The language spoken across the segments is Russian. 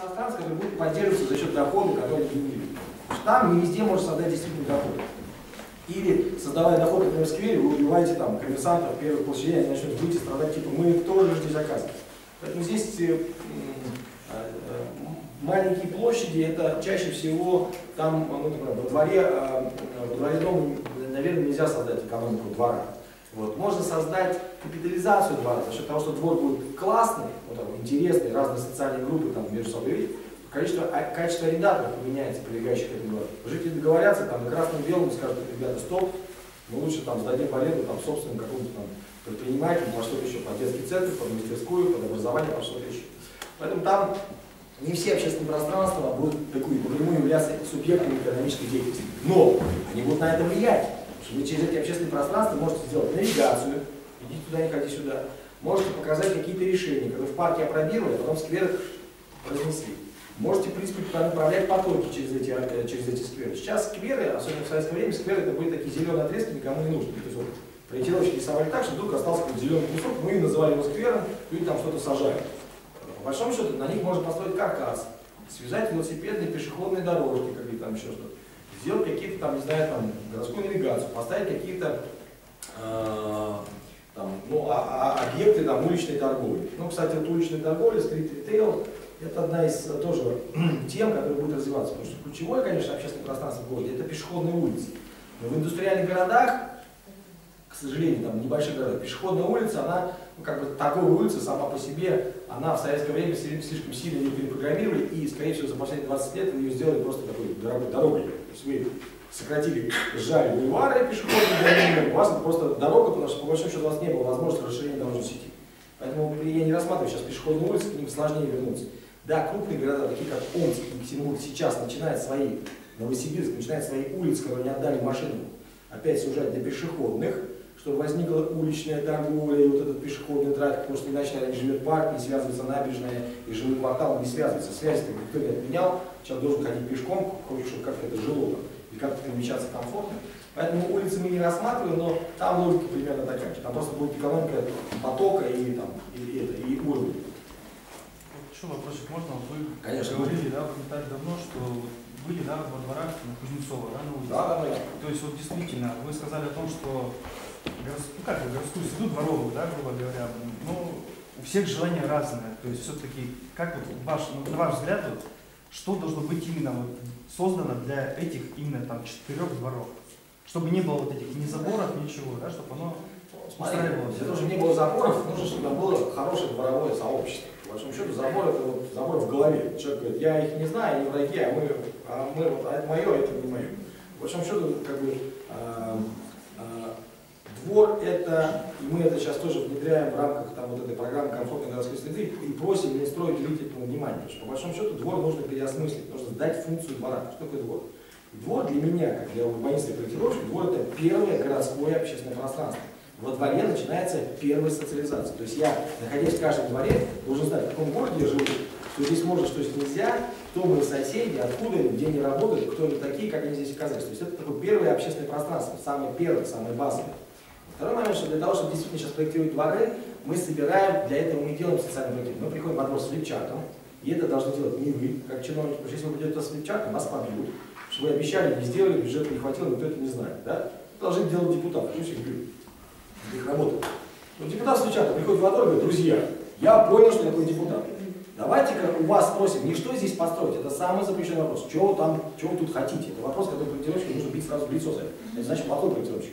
Казахстан, скажем, будет поддерживаться за счет дохода, который генерирует. Там не везде можно создать действительно доход. Или, создавая доход, например, в сквере, вы убиваете там коммерсантов первых площадей, они начнут выйти, страдать, типа, мы тоже ждем заказ. Поэтому здесь маленькие площади, это чаще всего там, ну, например, во дворе дома, наверное, нельзя создать экономику двора. Вот. Можно создать капитализацию двора за счет того, что двор будет классный, вот, там, интересный, разные социальные группы там, между собой. Качество арендаторов поменяется, прилегающих к этому двору. Жители договорятся, там на красном-белом скажут, ребята, стоп, мы лучше там сдадим в аренду там, собственным какому-то там предпринимателю, по что-то еще, под детский центр, под мастерскую, под образование, по что-то еще. Поэтому там не все общественные пространства будут по-прямому являться субъектами экономической деятельности. Но они будут на это влиять, потому что вы через эти общественные пространства можете сделать навигацию, идите туда, не ходи сюда, можете показать какие-то решения, которые в парке опробировали, а потом в сквер разнесли. Можете, в принципе, направлять потоки через эти скверы. Сейчас скверы, особенно в советское время, скверы это были такие зеленые отрезки, никому не нужны. Проектировщики рисовали так, что вдруг остался какой-то зеленый кусок, мы называли его сквером, люди там что-то сажают. По большому счету, на них можно построить каркас, связать велосипедные пешеходные дорожки, какие-то там еще что-то, сделать какие-то там, не знаю, там, городскую навигацию, поставить какие-то объекты там, уличной торговли. Ну, кстати, вот уличная торговля, стрит-ритейл, это одна из тоже тем, которая будет развиваться, потому что ключевое, конечно, общественное пространство в городе – это пешеходные улицы. Но в индустриальных городах, к сожалению, там небольшие города, пешеходная улица, она, ну, как бы торговая улица сама по себе, она в советское время слишком сильно не перепрограммировали, и, скорее всего, за последние 20 лет ее сделали просто такой дорогой дорогой. То есть мы сократили, сжали бульвары пешеходные, у вас это просто дорога, потому что, по большому счету, у вас не было возможности расширения дорожной сети. Поэтому я не рассматриваю сейчас пешеходные улицы, к ним сложнее вернуться. Да, крупные города, такие как Омск и Ексимбург, сейчас начинают свои, Новосибирск начинает свои улицы, которые не отдали машинам, опять сужать для пешеходных, чтобы возникла уличная торговля и вот этот пешеходный трафик, потому что иначе они живет парк, не связывается набережная, и жилой квартал не связывается. Связь никто не отменял, человек должен ходить пешком, хочешь, чтобы как-то это жило и как-то перемещаться комфортно. Поэтому улицы мы не рассматриваем, но там логика примерно такая же. Там просто будет экономика потока и уровня. Вопросик можно? Вы конечно, говорили, да, вы так давно, что были, да, во дворах на Кузнецова, да, на улице. Да, да. То есть вот действительно, вы сказали о том, что городскую среду дворовую, да, грубо говоря, но у всех желания разные. То есть все-таки, как вот на ваш взгляд, вот, что должно быть именно вот создано для этих именно там 4 дворов? Чтобы не было вот этих ни заборов, ничего, да, чтобы оно устраивалось. Для того, чтобы не было заборов, нужно, чтобы там было хорошее дворовое сообщество. По большому счету, забор это вот забор в голове. Человек говорит, я их не знаю, они враги, а это мое, а это не мое. По большому счету, как бы, двор это, и мы это сейчас тоже внедряем в рамках там, вот этой программы комфортной городской среды и просим не строить длительного внимания. Потому что, по большому счету, двор нужно переосмыслить, нужно дать функцию двора. Что такое двор? Двор для меня, как для урбаниста и проектировщика, двор это первое городское общественное пространство. Во дворе начинается первая социализация. То есть я, находясь в каждом дворе, должен знать, в каком городе я живу, что здесь можно, что здесь нельзя, кто мои соседи, откуда они, где они работают, кто они такие, как они здесь оказались. То есть это такое первое общественное пространство, самое первое, самое базовое. Второй момент, что для того, чтобы действительно сейчас проектировать дворы, мы собираем, для этого мы делаем социальный проект. Мы приходим во двор с флипчартом, и это должны делать не вы, как чиновники, потому что если вы придете с флипчартом, вас побьют. Что вы обещали, не сделали, бюджета не хватило, никто это не знает. Да? Должны делать депутаты, пусть их бьют. Их работы. Но депутат случайно приходит во двор и говорит, друзья, я понял, что я такой депутат. Давайте-ка у вас спросим, не что здесь построить, это самый запрещенный вопрос. Чего вы тут хотите? Это вопрос, который проектировщику нужно бить сразу в лицо за это. Это значит плохой проектировщик.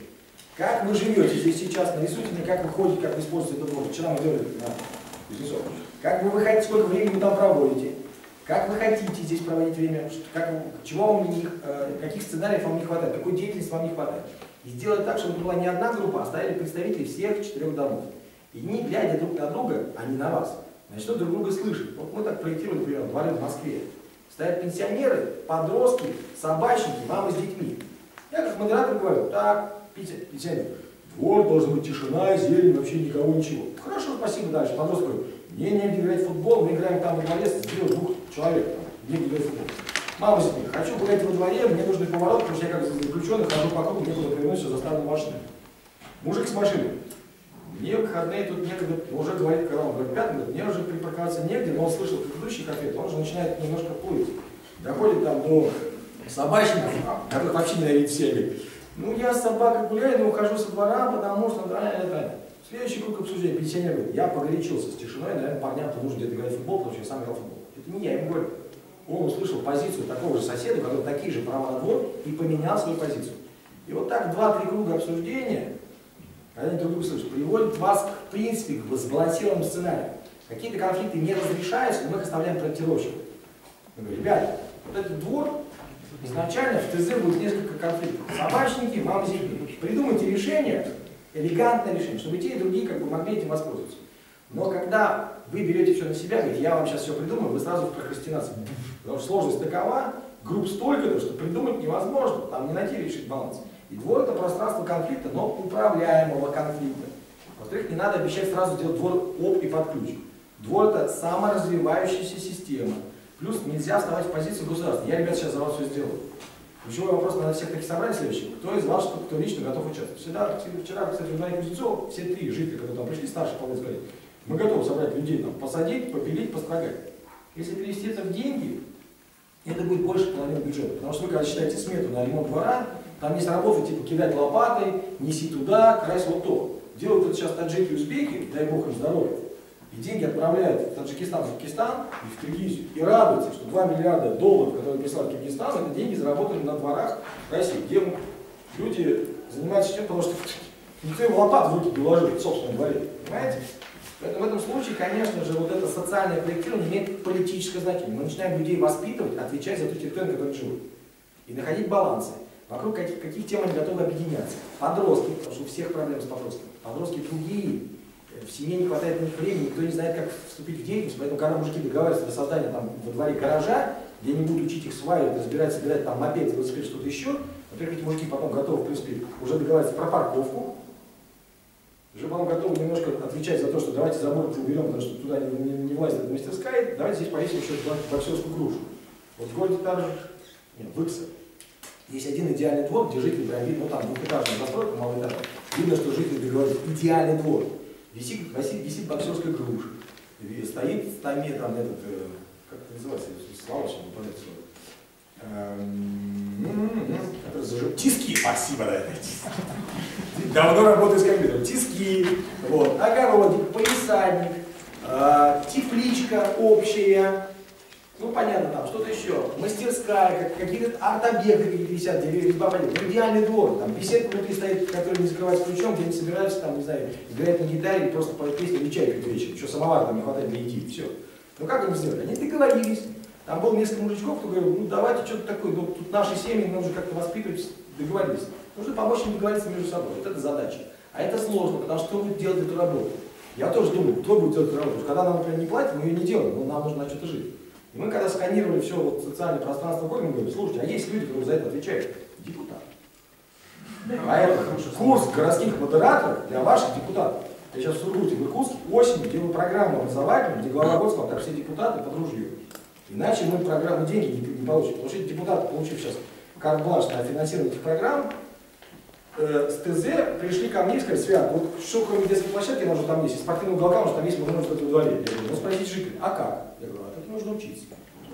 Как вы живете здесь сейчас, нарисуйте мне, как вы ходите, как вы используете этот двор. Вчера мы делали на Кузнецова. Как вы хотите, сколько времени вы там проводите? Как вы хотите здесь проводить время? Каких сценариев вам не хватает? Какой деятельности вам не хватает? И сделать так, чтобы была не одна группа, а стояли представители всех 4 домов. И не глядя друг на друга, а не на вас, начнут друг друга слышать. Вот мы так проектировали, например, дворы в Москве. Стоят пенсионеры, подростки, собачники, мамы с детьми. Я как модератор говорю, так, пенсионер, двор должен быть тишина, зелень, вообще никого, ничего. Хорошо, спасибо, дальше. Подросток говорит, мне негде играть в футбол, мы играем там во дворе, сделал 2 человек, негде играть в футбол. Мама с ним, хочу гулять во дворе, мне нужны повороты, потому что я как заключенный хожу по кругу, мне куда-то приносят заставную машину. Мужик с машиной. Мне выходные тут негде, уже говорит, когда он говорит, 5 минут, мне уже припарковаться негде, но он слышал предыдущих ответов, он же начинает немножко плыть. Доходит там до собачников, которых вообще ненавидит всеми. Ну, я с собакой гуляю, но ухожу со двора, потому что, да. Следующий круг обсуждения, пенсионер говорит, я погорячился с тишиной, наверное, парням-то нужно где-то играть в футбол, потому что я сам играл в футбол. Это не я ему говорю. Он услышал позицию такого же соседа, у которого такие же права на двор, и поменял свою позицию. И вот так 2-3 круга обсуждения, когда они друг друга слышат, приводят вас, в принципе, к сбалансированному сценарию. Какие-то конфликты не разрешаются, но мы их оставляем проектировщикам. Я говорю, ребят, вот этот двор, изначально в ТЗ будет несколько конфликтов. Собачники, мамзики. Придумайте решение, элегантное решение, чтобы и те, и другие как бы могли этим воспользоваться. Но когда вы берете все на себя, говорите, я вам сейчас все придумаю, вы сразу в прокрастинации. Потому что сложность такова, групп столько, что придумать невозможно, там не найти решить баланс. И двор — это пространство конфликта, но управляемого конфликта. Во-вторых, не надо обещать сразу делать двор об и под ключ. Двор — это саморазвивающаяся система. Плюс нельзя вставать в позицию государства. Я, ребят, сейчас за вас все сделаю. Ключевой вопрос, наверное, всех таких собрали следующий. Кто из вас, кто лично готов участвовать? Всегда, вчера, кстати, в дворе Кузнецова, все три жителя, которые там пришли, старшие половины сказали, мы готовы собрать людей, там, посадить, попилить, построгать. Если перевести это в деньги, это будет больше половины бюджета. Потому что вы, когда считаете смету на ремонт двора, там есть работы, типа кидать лопатой, неси туда, крась вот то. Делают это сейчас таджики и узбеки, дай бог им здоровья. И деньги отправляют в Таджикистан, в Киргизстан и в Киргизию. И радуются, что $2 миллиарда, которые прислали в Киргизстан, это деньги заработали на дворах России, где люди занимаются тем, потому что никто им лопат в руки не вложил в собственном дворе. Понимаете? Поэтому в этом случае, конечно же, вот это социальное проектирование имеет политическое значение. Мы начинаем людей воспитывать, отвечать за ту территорию, на которой живут. И находить балансы. Вокруг каких тем они готовы объединяться. Подростки, потому что у всех проблемы с подростками. Подростки другие. В семье не хватает на них времени, никто не знает, как вступить в деятельность, поэтому когда мужики договариваются до создания там, во дворе гаража, где они будут учить их сваивать, разбирать, собирать там мопед, велосипед, что-то еще, во-первых, эти мужики потом готовы, в принципе, уже договариваться про парковку, уже потом готовы немножко отвечать за то, что давайте забор уберем, потому что туда не влазит эта мастерская, давайте здесь повесим еще боксерскую грушу. Вот в городе там же, нет, в Иксе, есть один идеальный двор, где жители прям видно, ну там двухэтажная застройка, малоэтажная, видно, что жители договорились, идеальный двор. Висит боксерская груша, стоит в томе там этот, как это называется, слава, что выпадает, тиски, спасибо, да, это тиски. Давно работаю с компьютером, тиски, вот, огородик, полисадник, тепличка общая, ну понятно, там что-то еще, мастерская, какие-то арт-объекты висят, деревья, ну, идеальный двор, там беседка внутри стоит, которая не закрывается ключом, где они собираются, там, не знаю, играют на гитаре, просто поют песню и чай пьют вечером, что самовар там не хватает для еды, все. Ну как они сделали? Они договорились, там было несколько мужичков, кто говорил, ну давайте что-то такое, ну тут наши семьи, нужно как-то воспитывать, договорились. Нужно помочь им договориться между собой, вот это задача. А это сложно, потому что кто будет делать эту работу? Я тоже думаю, кто будет делать эту работу, когда нам, например, не платят, мы ее не делаем, но нам нужно на что-то жить. И мы когда сканировали все вот, социальное пространство города, мы говорим, слушайте, а есть люди, которые за это отвечают? Депутаты. Поэтому курс городских модераторов для ваших депутатов. Я сейчас в Сургуте, в Иркутске, осенью делаю программу образовательную, где глава города сказал, так все депутаты под ружье. Иначе мы программу деньги не получим. Потому что депутаты, получив сейчас карт-бланш на финансирование этих программ, с ТЗ пришли ко мне и сказали, Свят, вот что кроме детской площадки нам уже там есть, и спортивного уголка, может там есть, мы можем что-то удовлетворить. Я говорю, ну спросите жителей, а как? Я говорю, а тут нужно учиться.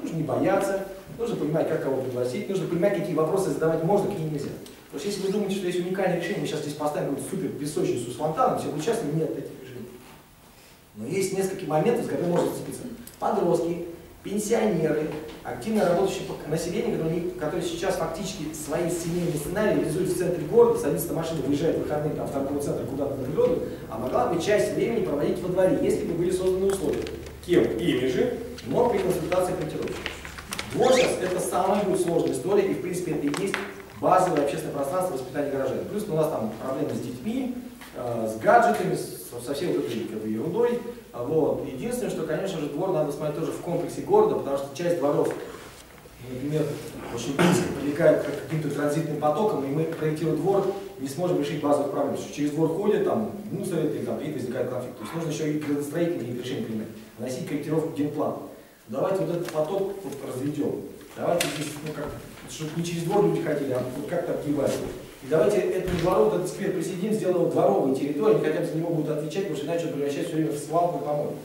Нужно не бояться, нужно понимать, как кого пригласить, нужно понимать, какие вопросы задавать можно, какие нельзя. Потому что если вы думаете, что есть уникальное решение, мы сейчас здесь поставим супер песочницу с фонтаном, все будут счастливы, нет таких решений. Но есть несколько моментов, с которыми можно зацепиться. Подростки, пенсионеры, активно работающие население, которое сейчас фактически свои семейные сценарии реализует в центре города, садится на машину, выезжает в выходные там, в торговый центр куда-то на природу, а могла бы часть времени проводить во дворе, если бы были созданы условия. Кем? Ими же, но при консультации проектировщиков. Двор сейчас это самая сложная история, и в принципе это и есть базовое общественное пространство воспитания горожан. Плюс у нас там проблемы с детьми, с гаджетами, со всей вот этой ерундой. Вот. Единственное, что, конечно же, двор надо смотреть тоже в комплексе города, потому что часть дворов, например, очень близко привлекает к каким-то транзитным потокам, и мы, проектируя двор, не сможем решить базовых проблем. Через двор ходят, там, мусорят, и там возникает конфликт. То есть нужно еще и градостроительные решения принимать, вносить корректировку в генплан. Давайте вот этот поток разведем. Давайте здесь, ну как, чтобы не через двор люди ходили, а вот как-то обгибать. И давайте этот сквер присоединим, сделаем дворовую территорию, хотя бы за него будут отвечать, потому что иначе он превращается все время в свалку и помойку.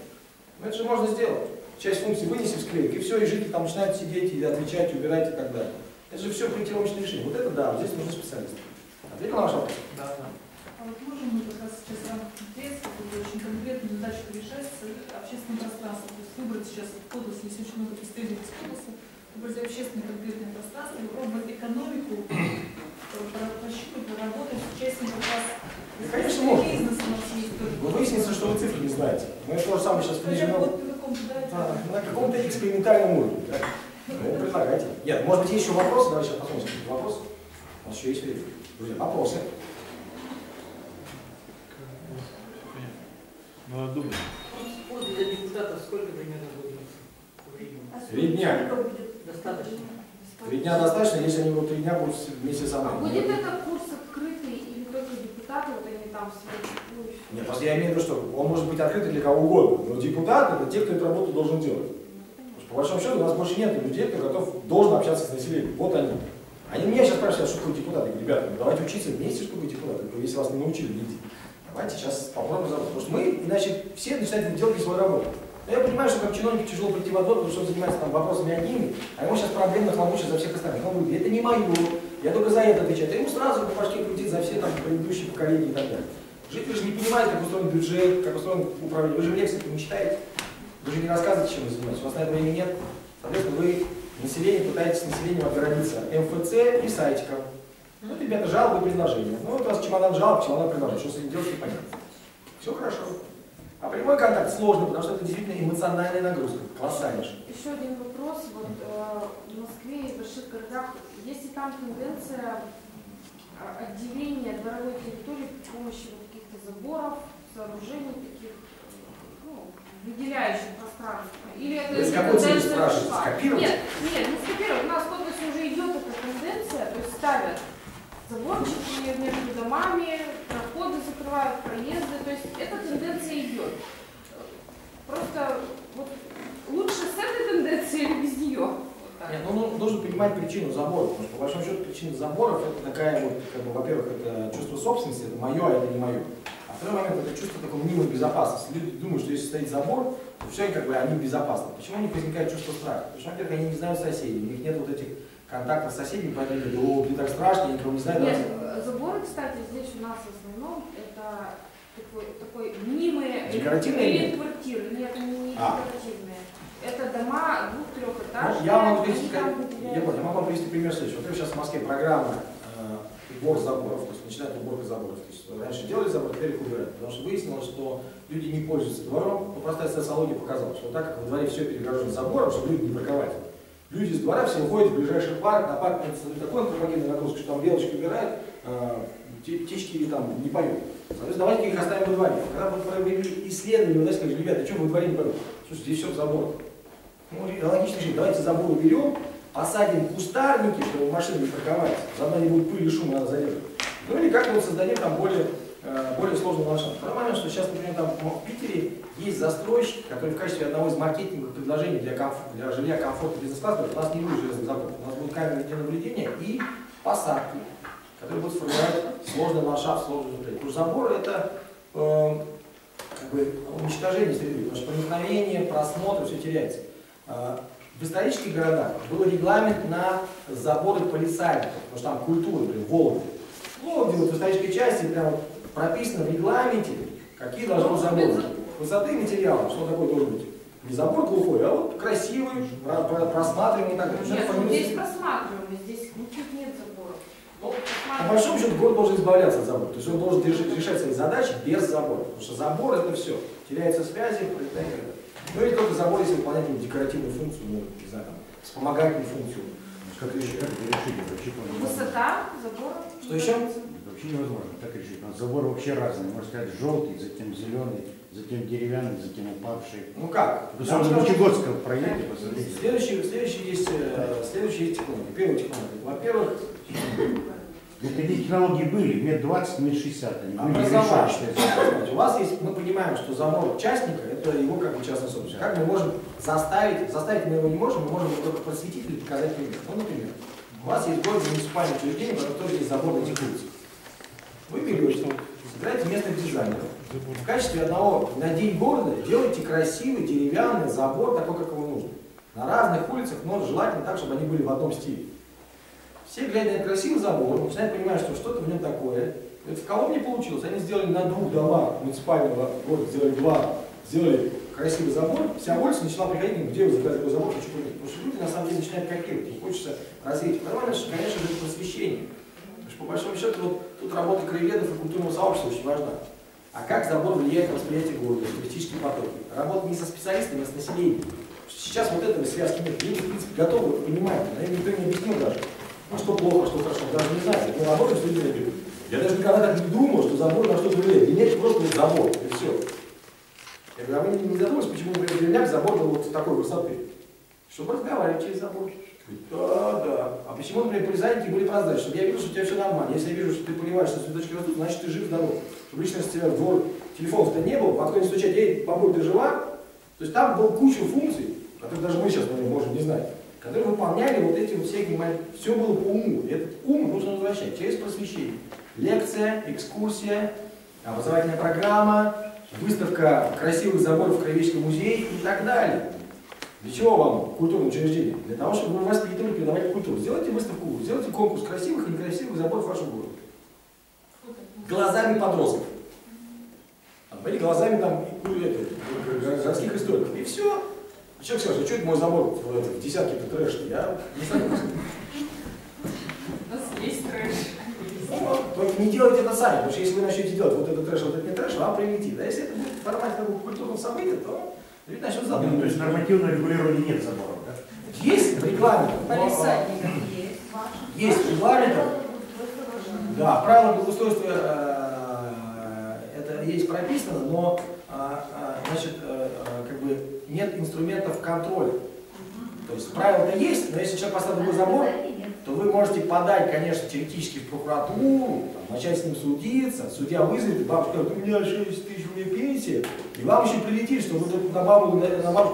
Это же можно сделать. Часть функций вынесем склейк, и все, и жители там начинают сидеть, и отвечать, и убирать, и так далее. Это же все проектировочное решение. Вот это да, вот здесь нужны специалисты. Ответил на ваш вопрос? Да, да. А вот можем мы как раз сейчас рамках интереса, очень конкретную задачу решать с общественным пространством. То есть выбрать сейчас Котлас, если очень много представителей из Котласа, выбрать общественное конкретное пространство, выбрать экономику, прощупать, поработать с частником бизнеса. Конечно, можно. Но выяснится, что вы цифры не знаете. Мы то же самое сейчас внесем. На каком-то экспериментальном уровне. Да? Ну, предлагайте. Нет, может быть, есть еще вопросы? Давайте сейчас посмотрим. Вопросы? У нас еще есть время. Друзья, вопросы. Надо думать. Вот для депутатов сколько примерно будет? 3 дня. Достаточно. 3 дня достаточно, если они будут 3 дня будут вместе со мной. А будет этот курс открытый или только депутаты, вот они там все? Нет, просто я имею в виду, что он может быть открыт для кого угодно, но депутат это те, кто эту работу должен делать. Потому что, по большому счету, у нас больше нет людей, кто готов, должен общаться с населением. Вот они. Они меня сейчас спрашивают, что такое депутаты. Ребята, ну, давайте учиться вместе, что такое депутаты. Если вас не научили, не идите. Давайте сейчас попробуем заработать. Потому что мы, иначе все начинают делать свою работу. Но я понимаю, что как чиновнику тяжело прийти в отбор, потому что он занимается там вопросами одними, а ему сейчас проблем нахлобучат за всех остальных. Он говорит, это не мое, я только за это отвечаю. А ему сразу пошли крутить за все там предыдущие поколения и так далее. Жители же не понимают, как устроен бюджет, как устроен управление. Вы же в лекциях не читаете, вы же не рассказываете, чем вы занимаетесь, у вас на это времени нет. Соответственно, вы население пытаетесь населением огородиться МФЦ и сайтиком. Ну, ребята, жалобы и предложения. Ну, вот у вас чемодан жалоб, чемодан предложений. Что с этим делать, непонятно. Все хорошо. А прямой контакт сложно, потому что это действительно эмоциональная нагрузка. Колоссальнейшая. Еще один вопрос. Вот в Москве и в больших городах, есть ли там тенденция отделения дворовой территории при помощи заборов, сооружений таких, ну, выделяющих пространство. Или это... То есть какой цель спрашивается? Скопировать? Нет, нет, не скопировать. У нас в Котласе уже идет эта тенденция, то есть ставят заборчики между домами, проходы закрывают, проезды, то есть эта тенденция идет. Просто вот лучше с этой тенденцией или без нее? Нет, ну, нужно понимать причину забора, потому что по большому счету причина заборов это такая вот, как бы, во-первых, это чувство собственности, это мое, а это не мое. А второй момент это чувство такой мнимой безопасности. Люди думают, что если стоит забор, то все как бы они безопасны. Почему у них возникает чувство страха? Потому что, во-первых, они не знают соседей, у них нет вот этих контактов с соседями, поэтому они говорят, о, мне так страшно, я никого не знаю. Нет, даже... заборы, кстати, здесь у нас в основном это такой мнимые декоративные квартиры. Нет, они не декоративные. Это дома 2-3 этажей. Я могу вам привести пример следующего. Вот сейчас в Москве программа убор заборов, то есть начинают уборка заборов. То есть раньше делали забор, теперь их убирают. Потому что выяснилось, что люди не пользуются двором. Но простая социология показала, что так как во дворе все перегорожено забором, чтобы люди не парковать. Люди из двора все уходят в ближайший парк, на парк это такой антропогенный нагрузка, что там белочки убирают, птички там не поют. Соответственно, давайте их оставим во дворе. Когда мы провели исследование, вы сказали, ребята, что вы во дворе не поют? Слушайте, здесь все в заборах. Ну, логично жить. Давайте забор уберем, посадим кустарники, чтобы машины не парковать, заодно не будет пыль и шум, надо задерживать. Ну или как-то вот создадим там более сложный ландшафт. Второй момент, что сейчас, например, там в Питере есть застройщик, который в качестве одного из маркетинговых предложений для жилья комфорта бизнес-класса, у нас не будет железных заборов, у нас будут камеры видеонаблюдения и посадки, которые будут формировать сложный ландшафт, сложный жилье. Потому что заборы это... как бы уничтожение среды, потому что проникновение, просмотр, все теряется. В исторических городах был регламент на заборы полисадников, потому что там культура, например, в Вологде. Вот в исторической части прямо прописано в регламенте, какие должны быть заборы. Высоты материала, что такое должен быть. Не забор глухой, а вот красивый, просматриваемый и так далее. Нет, здесь просматриваемый, здесь никаких нет заборов. По большому счету город должен избавляться от забора, то есть он должен решать свои задачи без забора, потому что забор это все, теряются связи, пролетает. Ну или только забор, если выполнять декоративную функцию, ну, не знаю, там, вспомогательную функцию. Как решить? Высота забора. Что еще? Вообще невозможно так решить. У нас заборы вообще разные, можно сказать, желтый, затем зеленый, затем деревянный, затем упавший. Ну как? Вы сразу на Чегодского проедете, посмотрите. Следующие есть технологии. Первая технология. Во-первых, эти технологии были, метр 20, метр 60. У вас есть, мы понимаем, что забор частника, это его как бы частная собственность. Как мы можем заставить мы его не можем, мы можем только просветить или показать пример. Ну, например, У вас есть город муниципальных учреждений, в котором есть заборная декорация. Вы берете, собираете местных дизайнеров. В качестве одного на день города делайте красивый деревянный забор, такой, как его нужно. На разных улицах, но желательно так, чтобы они были в одном стиле. Все, глядя на красивый забор, начинают понимать, что что-то в нем такое. Это в Коломне не получилось. Они сделали на двух домах муниципального города, сделали два, сделали красивый забор. Вся улица начала приходить, где вы заказали такой забор, что купить. Потому что люди на самом деле начинают копировать, им хочется развить. Второе, конечно, это просвещение. Потому что по большому счету вот, тут работа краеведов и культурного сообщества очень важна. А как забор влияет на восприятие города, туристические потоки? Работа не со специалистами, а с населением. Сейчас вот этого связки нет. Люди, в принципе, готовы, понимают, но им никто не объяснил даже. Ну что плохо, что хорошо, даже не знаю. Мы работаем с людьми. Я даже никогда так не думал, что забор на что-то влияет. Менять просто вот забор, и все. Я говорю, а вы не задумались, почему мы применяли забор был вот такой высоты? Чтобы разговаривать через забор. Да. А почему, например, полисадники были прозрачны? Чтобы я видел, что у тебя все нормально. Если я вижу, что ты поливаешь, что цветочки растут, значит ты жив, здоров. Чтобы лично с тебя в двор телефонов-то не было, а кто не стучать, ей, бабуль, ты жива? То есть там было куча функций, которые даже мы сейчас можем не знать, которые выполняли вот эти вот всякие маленькие. Все было по уму. И этот ум нужно возвращать через просвещение. Лекция, экскурсия, образовательная программа, выставка красивых заборов в Краеведческом музее и так далее. Для чего вам культурное учреждение? Для того, чтобы вы воспитывали, передавали культуру. Сделайте выставку, сделайте конкурс красивых и некрасивых заборов в вашем городе. Глазами подростков. Были глазами там городских историков. И все. А человек скажет, что это мой забор в десятке трэш? Я не согласен. У нас есть трэш. Только не делайте это сами, потому что если вы начнете делать вот этот трэш, вот этот не трэш, вам прилетит. А если это будет в формате такого культурного события, то ведь начнут забор. То есть нормативного регулирования нет забора, да? Есть регламент. Полисадников есть. Есть регламент. Да, правила благоустройства есть прописано, но значит, как бы нет инструментов контроля. То есть правила-то есть, но если человек поставил другой забор, то вы можете подать, конечно, теоретически в прокуратуру, там, начать с ним судиться, судья вызовет, бабушка говорит, у меня 6 тысяч, у меня пенсия, и вам еще прилетит, что вы тут на бабушку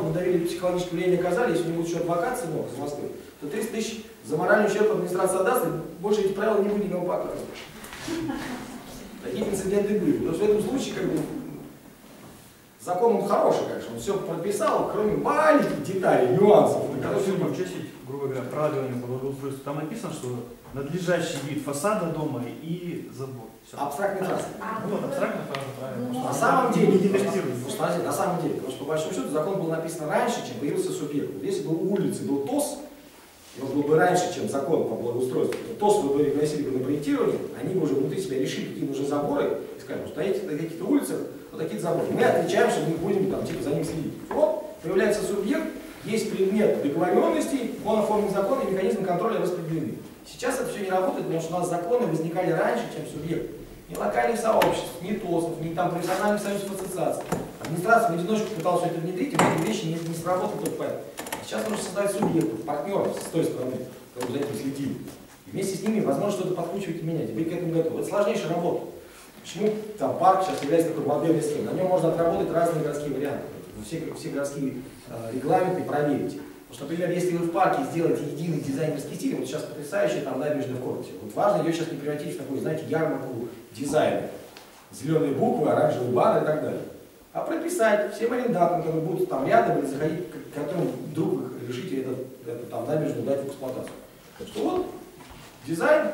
надавили психологическое влияние оказали, если у него еще адвокат сынок из Москвы, то 30 тысяч за моральный ущерб администрация отдаст, и больше эти правила не будем его показывать. Такие инциденты были. Потому что в этом случае, как бы, закон он хороший, конечно, он все прописал, кроме маленьких деталей, нюансов. Когда сегодня в части, грубо говоря, правильное благоустройство, там написано, что надлежащий вид фасада дома и забор. Абстрактный фасад. Ну вот, абстрактный фасад, правильно. На самом деле, потому что по большому счету закон был написан раньше, чем появился субъект. Если бы у улицы был ТОС, но было бы раньше, чем закон по благоустройству, то, что вы вносили бы на проектирование, они бы уже внутри себя решили, какие нужны заборы, и сказали, что на каких-то улицах вот такие заборы. Мы отвечаем, что мы будем там, типа, за ним следить. Вот, появляется субъект, есть предмет договоренностей, он оформлен закон, и механизмы контроля распределены. Сейчас это все не работает, потому что у нас законы возникали раньше, чем субъект. Ни локальных сообществ, ни ТОСов, ни там профессиональных союзов ассоциаций. Администрация в одиночку пыталась все это внедрить, и эти вещи не сработали только поэтому. Сейчас нужно создать субъектов, партнеров с той стороны, кто за этим следит. И вместе с ними, возможно, что-то подкручивать и менять. Быть к этому готовы. Это сложнейшая работа. Почему там парк сейчас является такой модельной схемой? На нем можно отработать разные городские варианты. Все городские регламенты проверить. Потому что, например, если вы в парке сделаете единый дизайнерский стиль, вот сейчас потрясающая там набережная в городе. Вот важно ее сейчас не превратить в такую, знаете, ярмарку дизайна. Зеленые буквы, оранжевые бары и так далее. А прописать всем арендаторам, которые будут там рядом или заходить, которым вдруг решите это там набережную дать в эксплуатацию. Так что вот дизайн,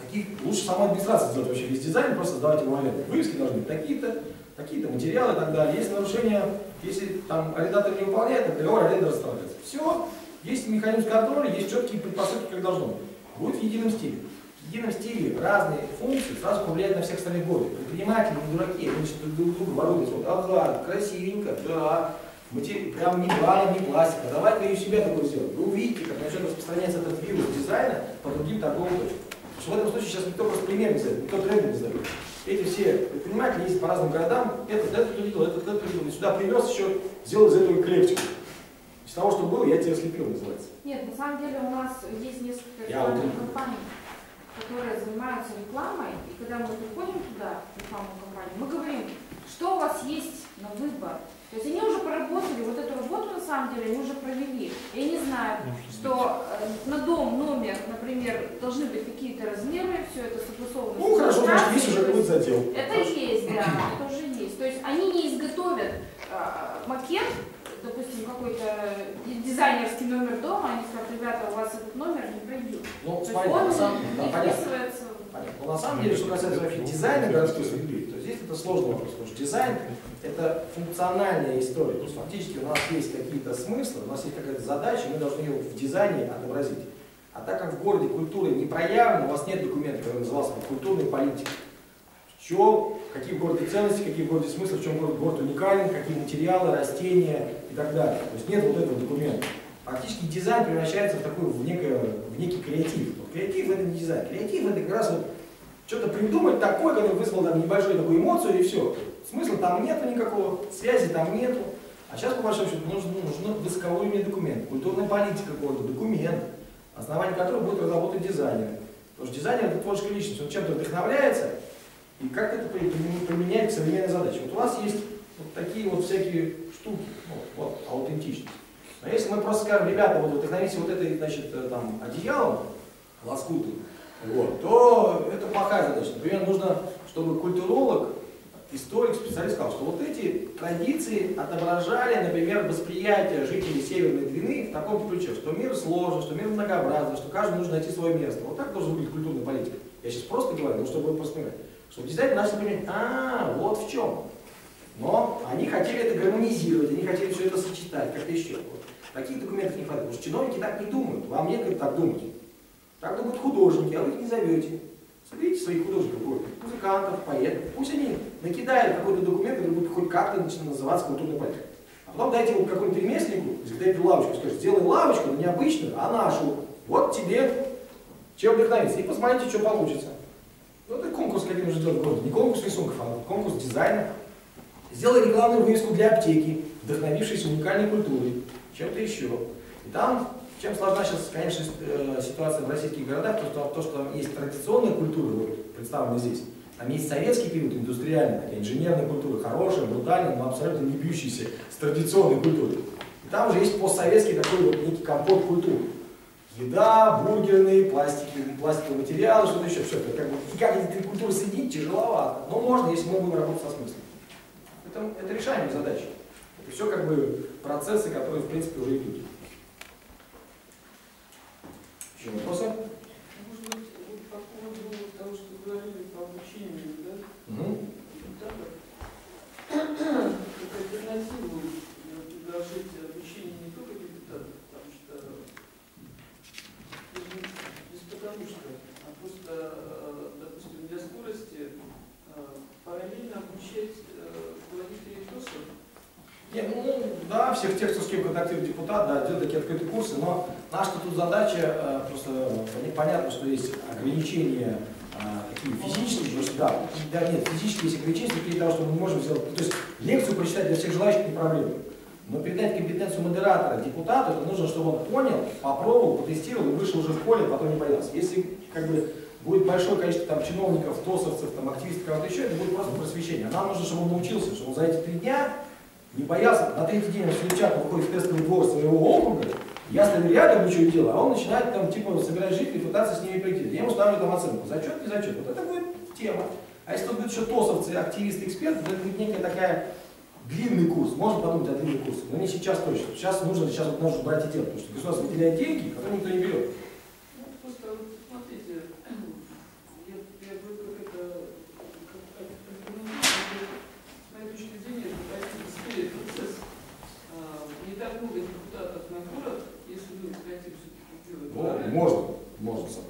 таких, лучше сама администрация сделать вообще весь дизайн, просто сдавать его аренду. Вывески должны быть такие-то, такие-то материалы и так далее. Есть нарушения, если там арендатор не выполняет, то договор аренды расставляется. Все, есть механизм контроля, есть четкие предпосылки, как должно быть. Будет в едином стиле. В едином стиле разные функции сразу повлияют на всех остальных городов. Предприниматели, дураки, они что-то друг друга воруют, вот, ага, красивенько, да, прям не баром, не пластика, давай-ка и у себя такое сделаем. Вы увидите, как начнет распространяться этот вирус дизайна по другим торговым точкам. Потому что в этом случае сейчас никто просто пример не знает, никто тренды не знает. Эти все предприниматели ездят по разным городам, этот придумал, этот придумал, и сюда привез еще, сделал из этого клепчик. Из того, что было, я тебя слепил, называется. Нет, на самом деле у нас есть несколько рекламных компаний, которые занимаются рекламой, и когда мы приходим туда, в рекламную компанию, мы говорим, что у вас есть на выбор. То есть они уже проработали, вот эту работу на самом деле они уже провели. И они знают, что на дом, номер, например, должны быть какие-то размеры, все это согласовано. Ну хорошо, значит, есть уже будет задел. Это есть, да, это уже есть. То есть они не изготовят макет, допустим, какой-то дизайнерский номер дома, они скажут, ребята, у вас этот номер не пройдет. Ну, он вписывается. Понятно. Но на самом деле, что касается вообще дизайна городской среды, то здесь это сложный вопрос, потому что дизайн – это функциональная история. То есть фактически у нас есть какие-то смыслы, у нас есть какая-то задача, мы должны ее в дизайне отобразить. А так как в городе культура не проявлена, у вас нет документа, который назывался «Культурная политика». Какие в городе ценности, какие в городе смыслы, в чем город уникален, какие материалы, растения и так далее. То есть нет вот этого документа. Фактически дизайн превращается в некий креатив. Вот креатив – это не дизайн. Креатив – это как раз вот что-то придумать такое, который вызвал там небольшую такую эмоцию, и все. Смысла там нету никакого, связи там нету. А сейчас, по большому счету, нужно высокоуровневый документ. Культурная политика города – документ, основание которого будет разработать дизайнер. Потому что дизайнер – это творческая личность, он чем-то вдохновляется, и как это применяет к современной задаче. Вот у вас есть вот такие вот всякие штуки, вот аутентичность. Но если мы просто скажем, ребята, вот вдохновитесь вот этой, значит, там, одеялом, лоскутом, вот, то это плохая задача. Например, нужно, чтобы культуролог, историк, специалист сказал, что вот эти традиции отображали, например, восприятие жителей Северной Двины в таком ключе, что мир сложен, что мир многообразен, что каждому нужно найти свое место. Вот так должна быть культурная политика. Я сейчас просто говорю, ну, чтобы вы просто понимали. Чтобы дизайнер начал понимать, вот в чем. Но они хотели это гармонизировать, они хотели все это сочетать, как-то еще. Вот. Таких документов не хватает, потому что чиновники так не думают, вам некогда так думать. Так думают художники, а вы их не зовете. Соберите своих художников, музыкантов, поэтов, пусть они накидают какой-то документ, который будет хоть как-то называться культурной политикой. А потом дайте его какому-нибудь ремесленнику, дайте лавочку, скажите, сделай лавочку, но не обычную, а нашу. Вот тебе чем вдохновиться. И посмотрите, что получится. Ну это конкурс, каким же делать в городе. Не конкурс рисунков, а конкурс дизайна. Сделай рекламную вывеску для аптеки, вдохновившись уникальной культурой, чем-то еще. И там, чем сложна сейчас, конечно, ситуация в российских городах, то, что есть традиционная культура, вот, представлена здесь, там есть советский период, индустриальная, такая инженерная культура, хорошая, брутальная, но абсолютно не бьющаяся с традиционной культурой. И там уже есть постсоветский такой вот некий компот культуры. Еда, бургерные, пластиковые материалы, что-то еще, все. Как бы, и как эти культуры соединить, тяжеловато. Но можно, если мы будем работать со смыслом. Это решаемая задача. Это все как бы процессы, которые в принципе уже идут. Еще вопросы? Может быть, вот по поводу того, что говорили по обучению, да? Угу. Депутатов, как альтернативу предложить обучение не только депутатов, потому что а просто, допустим, для скорости параллельно обучать. Нет, ну да, всех тех, кто с кем контактирует депутат, да, идет такие открытые курсы, но наша тут задача, просто понятно, что есть ограничения такие физические, потому что нет, физические есть ограничения, такие того, что мы не можем сделать. То есть лекцию прочитать для всех желающих не проблема. Но передать компетенцию модератора депутату, это нужно, чтобы он понял, попробовал, потестировал и вышел уже в поле, а потом не боялся. Если как бы будет большое количество там, чиновников, тосовцев, там, активистов, кого-то еще, это будет просто просвещение. Нам нужно, чтобы он научился, чтобы он за эти 3 дня не боялся. На 3-й день он встречает, выходит в тестовый двор своего округа, я стою рядом, ничего не делаю, а он начинает там, типа, собирать жителей, пытаться с ними прийти. Я ему ставлю там оценку, зачет, не зачет. Вот это будет тема. А если тут будут еще тосовцы, активисты, эксперты, это будет некая такая длинный курс. Можно подумать о длинных курсах, но не сейчас точно. Сейчас вот нужно брать и делать, потому что государство выделяет деньги, которые никто не берет.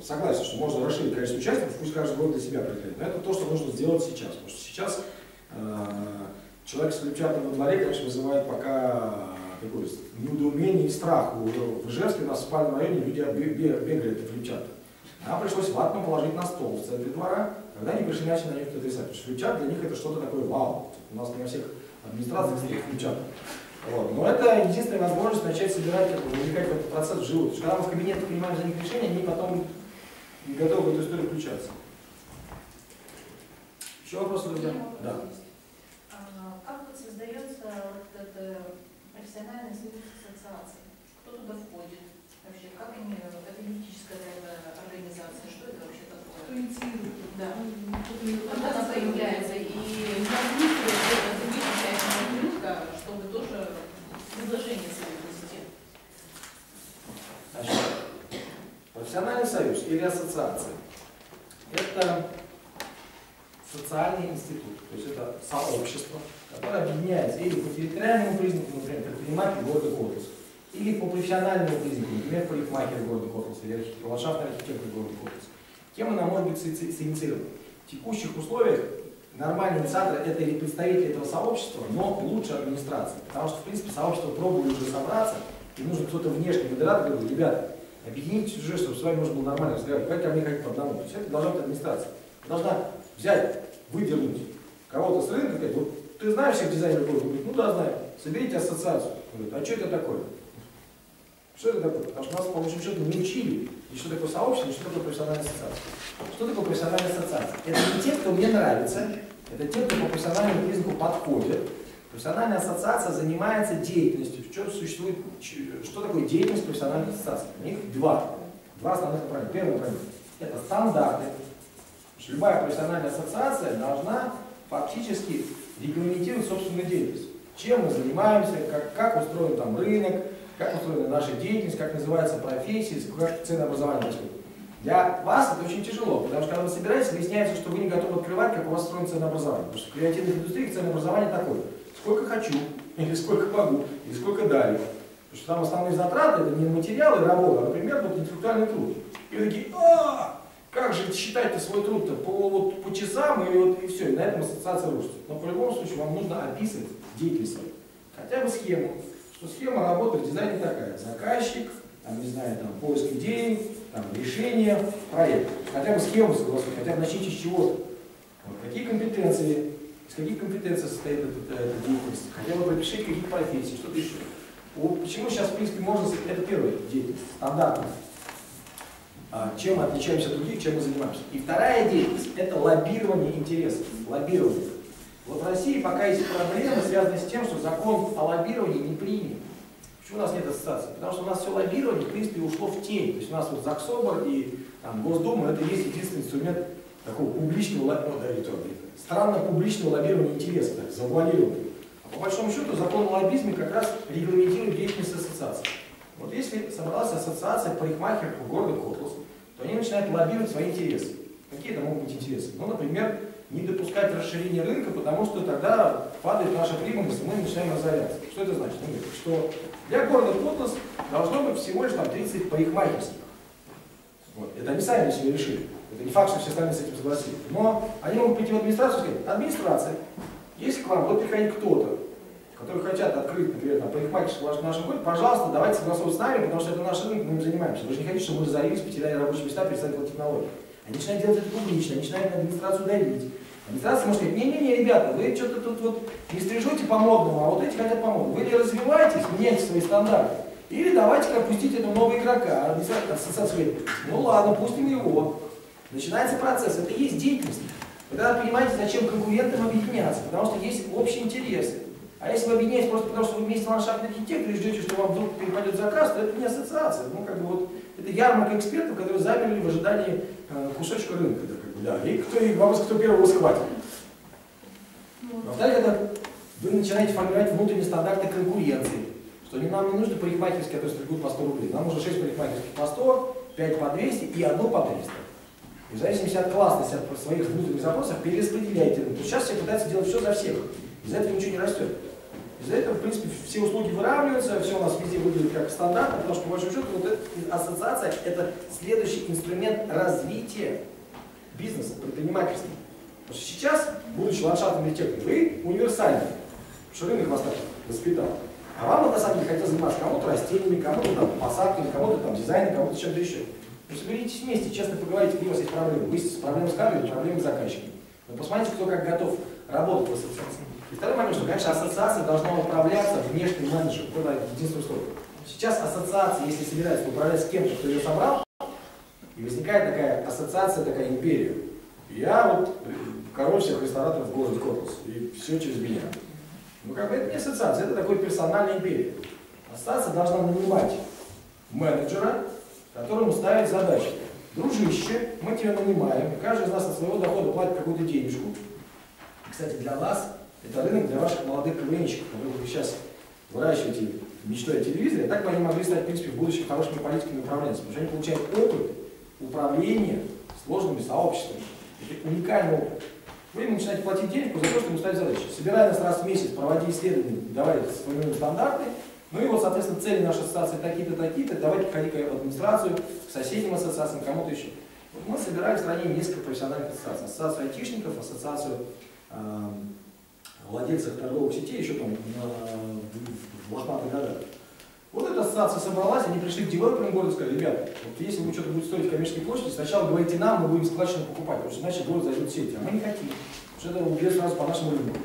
Согласен, что можно расширить количество участников, пусть каждый год для себя определяет. Но это то, что нужно сделать сейчас. Потому что сейчас человек с лепчатым во дворе, конечно, вызывает пока неудоумение и страх. В Ижевске у нас в спальном районе люди бегали от лепчаток. Нам пришлось ватно положить на стол в центре двора, когда они пришли начали на них кто-то рисовать. Потому что лепчат для них это что-то такое вау. У нас не во всех администрациях стоит лепчаток. Вот. Но это единственная возможность начать собирать, вовлекать в этот процесс вживую. Потому что когда мы в кабинетах принимаем за них решения, они потом не готовы в эту историю включаться. Еще вопросы, друзья? Да. Как вот создается вот эта профессиональная союз ассоциаций? Кто туда входит? Вообще, как они, это юридическая организация, что это вообще такое? Кто инициирует? Да. Как она появляется? И это чтобы тоже предложение свои внести. Профессиональный союз или ассоциация? Это социальный институт, то есть это сообщество, которое объединяется или по территориальному признаку, например, предприниматель города Котлас, или по профессиональному признаку, например, парикмахер города Котлас или ландшафтный архитектор города Котлас. Кем она может быть инициирована? В текущих условиях нормальный инициатор – это или представитель этого сообщества, но лучше администрации, потому что, в принципе, сообщество пробует уже собраться, и нужно кто-то внешний модератор говорит, ребята, объедините уже, чтобы с вами можно было нормально разговаривать, давайте ко мне ходить по одному. То есть это должна быть администрация. Должна взять, выдернуть кого-то с рынка, говорит, вот ты знаешь всех дизайнеров города? Говорит, ну да, знаю. Соберите ассоциацию. Говорит, а что это такое? Что это такое? Потому что нас, по большому счету, не учили, и что такое сообщество, и что такое профессиональная ассоциация. Что такое профессиональная ассоциация? Это не те, кто мне нравится, это те, кто по профессиональному признаку подходит. Профессиональная ассоциация занимается деятельностью. В чем существует, что такое деятельность профессиональной ассоциации? У них два основных направления. Первое направление – это стандарты. Любая профессиональная ассоциация должна фактически регламентировать собственную деятельность. Чем мы занимаемся, как устроен там рынок, как устроена наша деятельность, как называется профессия, как ценообразование происходит. Для вас это очень тяжело, потому что когда вы собираетесь, выясняется, что вы не готовы открывать, как у вас устроено ценообразование. Потому что в креативной индустрии ценообразование такое. Сколько хочу, или сколько могу, или сколько дарю. Потому что там основные затраты, это не материалы и работа, а, например, вот интеллектуальный труд. И вы такие, как же считать-то свой труд-то по часам, и все, и на этом ассоциация рушится. Но по любому случаю вам нужно описывать деятельность свою. Хотя бы схему, что схема работы в дизайне такая. Заказчик, там, не знаю, там, поиск идей, там, решение, проект. Хотя бы схему согласовать, хотя бы начните с чего-то. Вот, какие компетенции? Из каких компетенций состоит эта деятельность? Хотя бы пропишите, какие профессии, что-то еще. Почему сейчас, в принципе, можно... Это первая деятельность, стандартная. Чем мы отличаемся от других, чем мы занимаемся. И вторая деятельность – это лоббирование интересов. Лоббирование. Вот в России пока есть проблемы, связанные с тем, что закон о лоббировании не принят. Почему у нас нет ассоциации? Потому что у нас все лоббирование, в принципе, ушло в тень. То есть у нас вот Заксобор и там, Госдума – это есть единственный инструмент такого публичного лоббирования. Странно публичного лоббирования интересов, так, завуалированного. А по большому счету закон о лоббизме как раз регламентирует деятельность ассоциаций. Вот если собралась ассоциация парикмахеров города Котлас, то они начинают лоббировать свои интересы. Какие это могут быть интересы? Ну, например, не допускать расширения рынка, потому что тогда падает наша прибыльность, и мы начинаем разоряться. Что это значит? Ну, что для города Котлас должно быть всего лишь там 30 парикмахерских. Вот. Это они сами себе решили. Это не факт, что все остальные с этим согласились. Но они могут прийти в администрацию и сказать, администрация, если к вам будет приходить кто-то, которые хотят открыть, например, парикмахерскую в нашем городе, пожалуйста, давайте согласовывать с нами, потому что это наш рынок, мы им занимаемся. Вы же не хотите, чтобы мы разорились, потеряли рабочие места, перестали платить налоги. Они начинают делать это публично, они начинают на администрацию давить. Администрация может сказать, не-не-не, ребята, вы что-то тут вот не стрижете по-модному, а вот эти хотят по-модному. Вы не развиваетесь, меняйте свои стандарты. Или давайте-ка пустить этого нового игрока. Администрация, ассоциация говорит, ну ладно, пустим его. Начинается процесс, это и есть деятельность. Вы тогда понимаете, зачем конкурентам объединяться, потому что есть общие интересы. А если вы объединяетесь просто потому, что вы вместе ландшафтный архитектор и ждете, что вам вдруг перепадет заказ, то это не ассоциация. Ну, как бы вот, это ярмарка экспертов, которые замерли в ожидании кусочка рынка. Да, как бы, да. И кто первого схватит. Во-вторых, это вы начинаете формировать внутренние стандарты конкуренции. Что нам не нужны парикмахерские, которые стригут по 100 рублей. Нам нужно 6 парикмахерских по 100, 5 по 200 и 1 по 300. И в зависимости от классности, от своих внутренних запросов, перераспределяйте рынок. Сейчас все пытаются делать все за всех. Из-за этого ничего не растет. Из-за этого, в принципе, все услуги выравниваются, все у нас везде выглядит как стандарт, потому что, по большому счету, вот эта ассоциация – это следующий инструмент развития бизнеса, предпринимательства. Потому что сейчас, будучи ландшафтным архитектором, вы универсальны, потому что рынок вас так воспитал. А вам, на самом деле, хотят заниматься кому-то растениями, кому-то там посадками, кому-то там дизайном, кому-то чем-то еще. Но соберитесь вместе, честно поговорите, где у вас есть проблемы. Вы с проблемой с кадрами, проблемы с заказчиками. Но посмотрите, кто как готов работать в ассоциации. И второй момент, что, конечно, ассоциация должна управляться внешним менеджером. Это единственное условие. Сейчас ассоциация, если собирается управлять с кем-то, кто ее собрал, и возникает такая ассоциация, такая империя. Я вот король всех рестораторов в городе Котлас, и все через меня. Ну, как бы это не ассоциация, это такой персональный империя. Ассоциация должна нанимать менеджера, которому ставить задачи. Дружище, мы тебя нанимаем, каждый из нас от своего дохода платит какую-то денежку. Кстати, для нас это рынок для ваших молодых КВНщиков, которые вы сейчас выращиваете мечтой о телевизоре, а так бы они могли стать, в принципе, в будущем хорошими политиками и управленцами, потому что они получают опыт управления сложными сообществами. Это уникальный опыт. Вы ему начинаете платить денег за то, что ему ставить задачи. Собирай нас раз в месяц, проводи исследования, давай вспомним стандарты. Ну и вот, соответственно, цели нашей ассоциации такие-то, такие-то, давайте ходи в администрацию, к соседним ассоциациям, кому-то еще. Вот мы собираем в стране несколько профессиональных ассоциаций. Ассоциацию айтишников, ассоциацию владельцев торговых сетей, еще там в лохматых годах. Вот эта ассоциация собралась, они пришли к девелоперам города и сказали: ребят, вот если вы что-то будете строить в коммерческой площади, сначала говорите нам, мы будем складчину покупать, потому что иначе город зайдет в сети. А мы не хотим, потому что это убьет сразу по нашему рынку.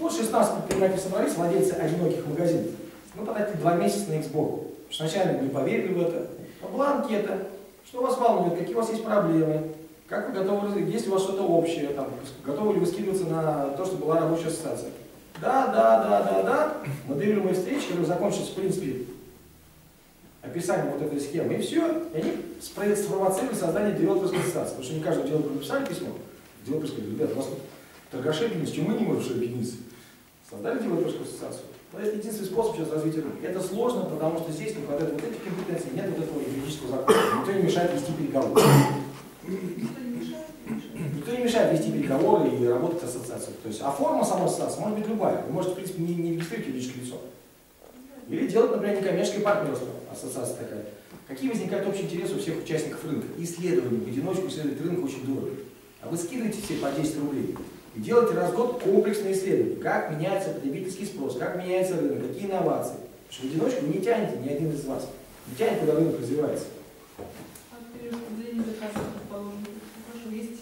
Вот 16 предпринимателей собрались, владельцы одиноких магазинов. Мы потратили 2 месяца на Ексборг, потому что сначала не поверили в это. Бланкета, что вас волнует, какие у вас есть проблемы, как вы готовы, есть ли у вас что-то общее, там, готовы ли вы скидываться на то, что была рабочая ассоциация. Да, моделируемые встречи, которые закончились, в принципе, описанием вот этой схемы, и все, и они спровоцировали создание девелоперской ассоциации, потому что не каждый девелопер написали письмо, девелопер сказали: ребята, у вас тут торгаши объединились, чем мы не можем объединиться, создали девелоперскую ассоциацию. Но это единственный способ сейчас развития рынка. Это сложно, потому что здесь не хватает вот этих компетенций, нет вот этого юридического закона. Никто не мешает вести переговоры. Никто не мешает вести переговоры и работать ассоциацию. То есть, а форма самой ассоциации может быть любая. Вы можете, в принципе, не регистрировать юридическое лицо. Или делать, например, некоммерческое партнерство, ассоциация такая. Какие возникают общие интересы у всех участников рынка? Исследование, в одиночку исследовать рынок очень дорого. А вы скидываете все по 10 рублей. И делайте раз в год комплексные исследования, как меняется потребительский спрос, как меняется рынок, какие инновации. Потому что в одиночку не тянете, ни один из вас. Не тянет, куда рынок развивается.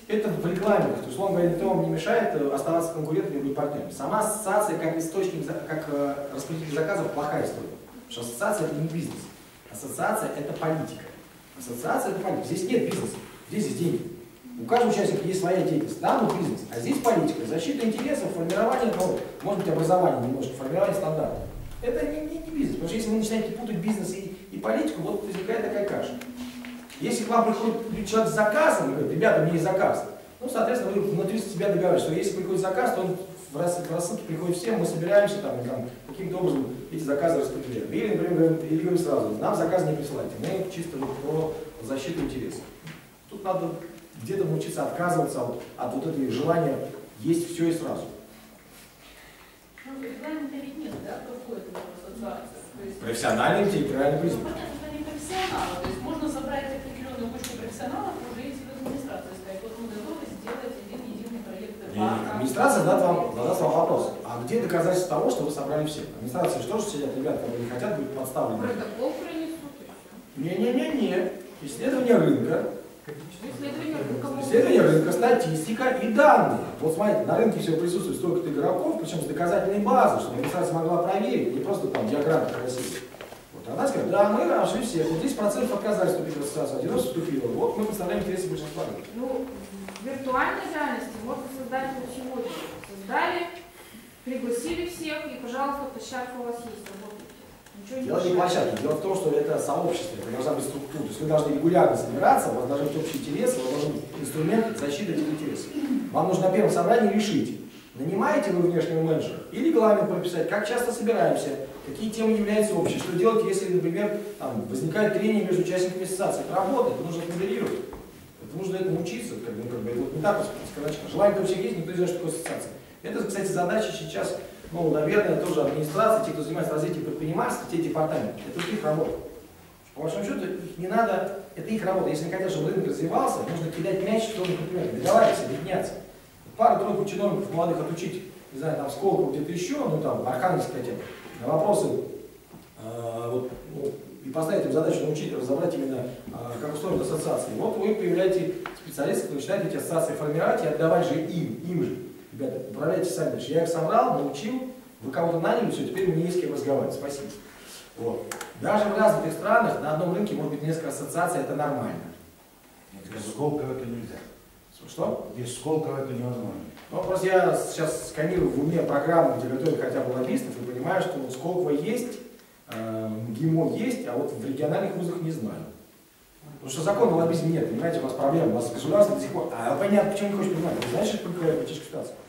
Это в рекламе. То есть, условно говоря, никто вам не мешает оставаться конкурентами и быть партнерами. Сама ассоциация как источник, как распределитель заказов, плохая история. Потому что ассоциация – это не бизнес. Ассоциация – это политика. Ассоциация – это политика. Здесь нет бизнеса, здесь есть деньги. У каждого участника есть своя деятельность, там вот бизнес, а здесь политика, защита интересов, формирование, ну, может быть, образование немножко, формирование стандартов. Это не бизнес, потому что если вы начинаете путать бизнес и политику, вот возникает такая каша. Если к вам приходит человек с заказом и говорит: ребята, у меня есть заказ, ну, соответственно, вы внутри себя договариваетесь, что если приходит заказ, то он в рассылке приходит всем, мы собираемся там каким-то образом эти заказы распределяем. Или, например, говорим сразу: нам заказы не присылайте, мы чисто про защиту интересов. Тут надо где-то научиться отказываться от вот этого желания есть все и сразу. Регламента ведь нет, да, какой-то ассоциации? Профессиональный территориальный признак. Ну, понятно, что они профессионалы. То есть можно собрать определенную кучку профессионалов уже идти в администрацию и сказать: вот мы готовы сделать один единый проект. Администрация задаст вам вопрос: а где доказательство того, что вы собрали всех? Администрация что же сидят, ребята, которые не хотят быть подставлены? Протокол принесут и все. Не-не-не-не. Исследование рынка. Исследование рынка, статистика и данные. Вот смотрите, на рынке всего присутствует столько-то игроков, причем с доказательной базой, чтобы администрация могла проверить, не просто там диаграмма красивая. Вот она сказала: да, мы нашли всех, вот 10% отказались вступить в ассоциацию, 1 вступила. Вот мы представляем интересы большинства. Ну, в виртуальной реальности можно создать ничего. Создали, пригласили всех, и, пожалуйста, площадка у вас есть. Дело не в площадке, дело в том, что это сообщество, это должна быть структура. То есть вы должны регулярно собираться, у вас должны быть общие интересы, у вас должен быть инструмент защиты этих интересов. Вам нужно на первом собрании решить, нанимаете вы внешнего менеджера или регламент прописать, как часто собираемся, какие темы являются общими, что делать, если, например, там, возникает трение между участниками ассоциации. Это работа, это нужно моделировать, это нужно этому учиться, как бы вот не так сказать. Желание-то у всех есть, никто не знает, что такое ассоциация. Это, кстати, задача сейчас. Ну, наверное, тоже администрация, те, кто занимается развитием предпринимательства, те департаменты, это их работа. По большому счету, их не надо, это их работа. Если не хотят, чтобы рынок развивался, нужно кидать мяч в сторону предпринимателей, договариваться, объединяться. Пару-тройку чиновников молодых отучить, не знаю, там, Сколково, где-то еще, ну, там, Архангельск хотят, на вопросы, вот, ну, и поставить им задачу научить, разобрать именно, как устроить ассоциации. Вот вы появляете специалистов, кто начинает эти ассоциации формировать и отдавать же им же. Ребята, управляйте сами. Дальше. Я их собрал, научил, вы кого-то наняли, все, теперь мне не с кем разговаривать. Спасибо. Вот. Даже в развитых странах на одном рынке может быть несколько ассоциаций, это нормально. Сколько это нельзя? Что? Без Сколково это невозможно. Ну, просто я сейчас сканирую в уме программу, где готовят хотя бы лоббистов, и понимаю, что вот Сколково есть, ГИМО есть, а вот в региональных вузах не знаю. Потому что закона о лоббизме нет, понимаете, у вас проблема, у вас государство до сих пор. А понятно, почему не хочешь понимать, ты знаешь, как политическая ситуация?